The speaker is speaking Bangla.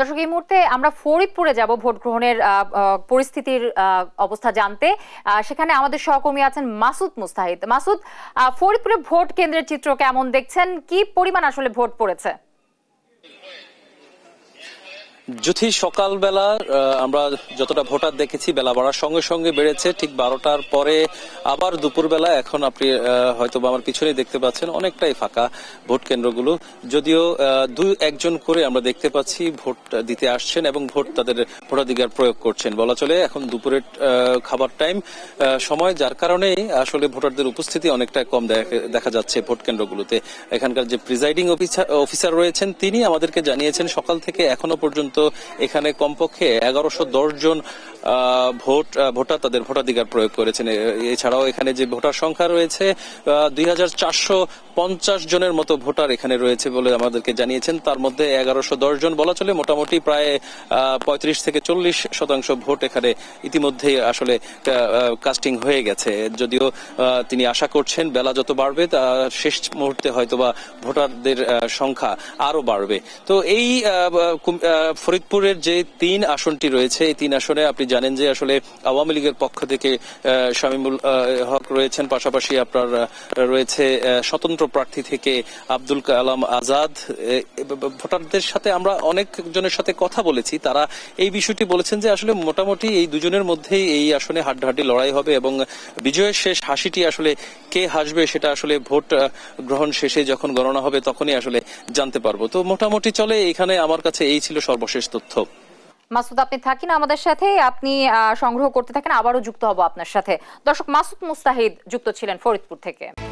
দর্শক এই মুহূর্তে আমরা ফরিদপুরে যাব ভোট গ্রহণের পরিস্থিতির অবস্থা জানতে সেখানে আমাদের সহকর্মী আছেন মাসুদ মুস্তাহিদ। মাসুদ, ফরিদপুরে ভোট কেন্দ্রের চিত্র কেমন দেখছেন, কি পরিমাণ আসলে ভোট পড়েছে? যুথি সকালবেলা আমরা যতটা ভোটার দেখেছি বেলা বাড়ার সঙ্গে সঙ্গে বেড়েছে, ঠিক ১২টার পরে আবার দুপুরবেলা এখন আপনি হয়তো আমার পিছনে দেখতে পাচ্ছেন অনেকটাই ফাঁকা ভোট কেন্দ্রগুলো, যদিও দুই একজন করে আমরা দেখতে পাচ্ছি ভোট দিতে আসছেন এবং ভোট তাদের ভোটাধিকার প্রয়োগ করছেন। বলা চলে এখন দুপুরের খাবার টাইম সময়, যার কারণে আসলে ভোটারদের উপস্থিতি অনেকটা কম দেখা যাচ্ছে ভোট কেন্দ্রগুলোতে। এখানকার যে প্রিজাইডিং অফিসার রয়েছেন তিনি আমাদেরকে জানিয়েছেন সকাল থেকে এখনো পর্যন্ত এখানে কমপক্ষে ১১১০ জন ভোটার তাদের ভোটাধিকার প্রয়োগ করেছেন। এছাড়াও এখানে যে ভোটার সংখ্যা রয়েছে ২৪৫০ জনের মতো ভোটার এখানে রয়েছে বলে আমাদেরকে জানিয়েছেন। তার মধ্যে ১১১০ জন, বলা চলে মোটামুটি প্রায় ৩৫ থেকে ৪০% ভোট এখানে ইতিমধ্যেই আসলে কাস্টিং হয়ে গেছে। যদিও তিনি আশা করছেন বেলা যত বাড়বে তা শেষ মুহূর্তে হয়তোবা ভোটারদের সংখ্যা আরো বাড়বে। তো এই ফরিদপুরের যে ৩ আসনটি রয়েছে, এই ৩ আসনে আপনি জানেন যে আসলে আওয়ামী লীগের পক্ষ থেকে শামীমুল হক রয়েছেন, পাশাপাশি আপনার রয়েছে স্বতন্ত্র প্রার্থী থেকে আব্দুল কালাম আজাদ। ভোটারদের সাথে আমরা অনেকজনের সাথে কথা বলেছি, তারা এই বিষয়টি বলেছেন যে আসলে মোটামুটি এই দুজনের মধ্যেই এই আসনে হাড্ডাহাড্ডি লড়াই হবে এবং বিজয়ের শেষ হাসিটি আসলে কে হাসবে সেটা আসলে ভোট গ্রহণ শেষে যখন গণনা হবে তখনই আসলে জানতে পারবো। তো মোটামুটি চলে এখানে, আমার কাছে এই ছিল সর্বশেষ তথ্য। মাসুদ, আপনি থাকেন আমাদের সাথে, আপনি সংগ্রহ করতে থাকেন, আবারও যুক্ত হব আপনার সাথে। দর্শক, মাসুদ মুস্তাহিদ যুক্ত ছিলেন ফরিদপুর থেকে।